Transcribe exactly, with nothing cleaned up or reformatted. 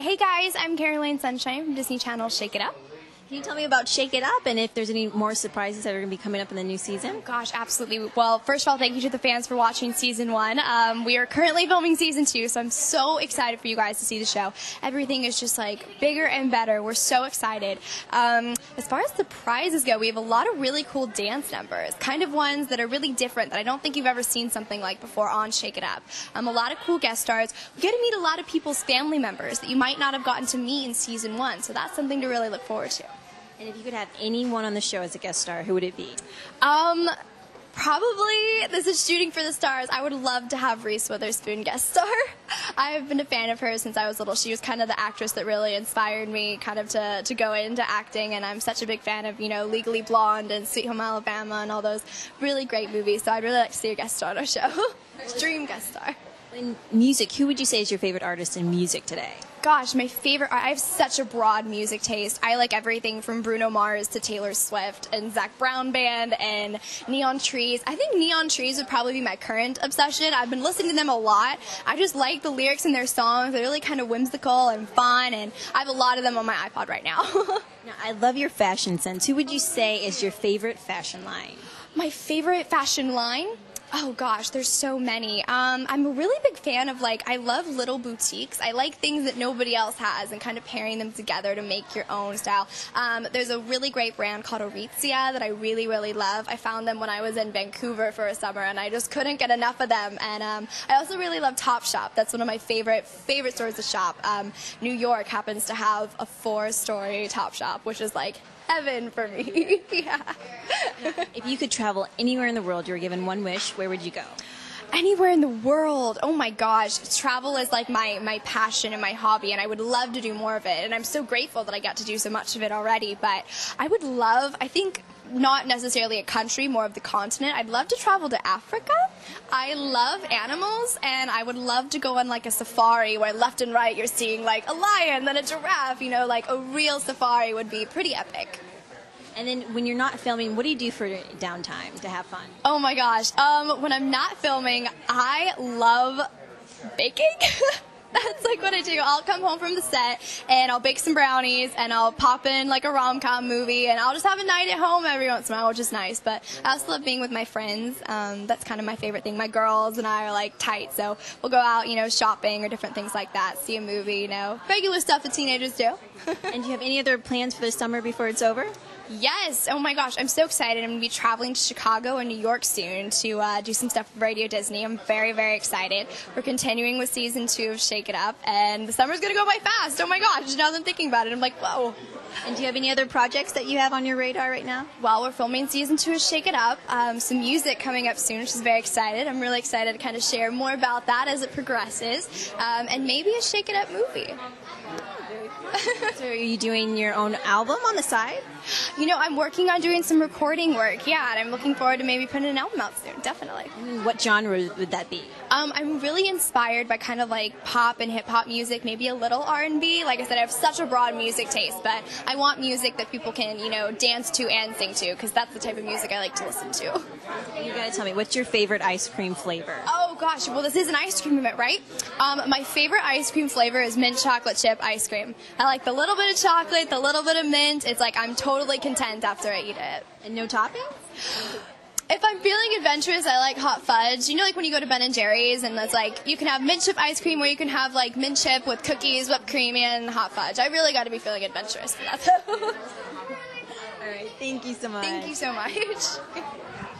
Hey guys, I'm Caroline Sunshine from Disney Channel Shake It Up. Can you tell me about Shake It Up and if there's any more surprises that are going to be coming up in the new season? Oh gosh, absolutely. Well, first of all, thank you to the fans for watching season one. Um, we are currently filming season two, so I'm so excited for you guys to see the show. Everything is just like bigger and better. We're so excited. Um, as far as the prizes go, we have a lot of really cool dance numbers, kind of ones that are really different that I don't think you've ever seen something like before on Shake It Up. Um, a lot of cool guest stars. We get to meet a lot of people's family members that you might not have gotten to meet in season one, so that's something to really look forward to. And if you could have anyone on the show as a guest star, who would it be? Um, probably, this is shooting for the stars. I would love to have Reese Witherspoon guest star. I have been a fan of her since I was little. She was kind of the actress that really inspired me kind of to, to go into acting, and I'm such a big fan of, you know, Legally Blonde and Sweet Home Alabama and all those really great movies, so I'd really like to see a guest star on our show. Dream guest star. In music, who would you say is your favorite artist in music today? Gosh, my favorite, I have such a broad music taste. I like everything from Bruno Mars to Taylor Swift and Zac Brown Band and Neon Trees. I think Neon Trees would probably be my current obsession. I've been listening to them a lot. I just like the lyrics in their songs. They're really kind of whimsical and fun, and I have a lot of them on my iPod right now. Now, I love your fashion sense. Who would you say is your favorite fashion line? My favorite fashion line? Oh gosh, there's so many. Um, I'm a really big fan of, like, I love little boutiques. I like things that nobody else has and kind of pairing them together to make your own style. Um, there's a really great brand called Aritzia that I really, really love. I found them when I was in Vancouver for a summer, and I just couldn't get enough of them. And um, I also really love Top Shop. That's one of my favorite, favorite stores to shop. Um, New York happens to have a four-story Top Shop, which is like heaven for me. Yeah. If you could travel anywhere in the world, you were given one wish, where would you go? Anywhere in the world. Oh my gosh. Travel is like my, my passion and my hobby, and I would love to do more of it. And I'm so grateful that I got to do so much of it already. But I would love, I think, not necessarily a country, more of the continent. I'd love to travel to Africa. I love animals, and I would love to go on like a safari where left and right you're seeing like a lion, then a giraffe, you know, like a real safari would be pretty epic. And then when you're not filming, what do you do for downtime to have fun? Oh my gosh. Um, when I'm not filming, I love baking. That's like what I do. I'll come home from the set, and I'll bake some brownies, and I'll pop in like a rom-com movie, and I'll just have a night at home every once in a while, which is nice. But I also love being with my friends. Um, that's kind of my favorite thing. My girls and I are like tight, so we'll go out, you know, shopping or different things like that, see a movie, you know, regular stuff that teenagers do. And do you have any other plans for the summer before it's over? Yes. Oh my gosh, I'm so excited. I'm going to be traveling to Chicago and New York soon to uh, do some stuff with Radio Disney. I'm very, very excited. We're continuing with season two of Shake It Up, and the summer's going to go by fast. Oh my gosh, now that I'm thinking about it, I'm like, whoa. And do you have any other projects that you have on your radar right now? Well, we're filming season two of Shake It Up. Um, some music coming up soon, which is very excited. I'm really excited to kind of share more about that as it progresses, um, and maybe a Shake It Up movie. So are you doing your own album on the side? You know, I'm working on doing some recording work, yeah, and I'm looking forward to maybe putting an album out soon, definitely. What genre would that be? Um, I'm really inspired by kind of like pop and hip-hop music, maybe a little R and B. Like I said, I have such a broad music taste, but I want music that people can, you know, dance to and sing to, because that's the type of music I like to listen to. You gotta tell me, what's your favorite ice cream flavor? Oh gosh, well this is an ice cream event, right? Um, my favorite ice cream flavor is mint chocolate chip ice cream. I like the little bit of chocolate, the little bit of mint. It's like I'm totally content after I eat it. And no toppings? If I'm feeling adventurous, I like hot fudge. You know, like when you go to Ben and Jerry's, and it's like you can have mint chip ice cream, or you can have like mint chip with cookies, whipped cream, and hot fudge. I really got to be feeling adventurous for that. All right, thank you so much. Thank you so much.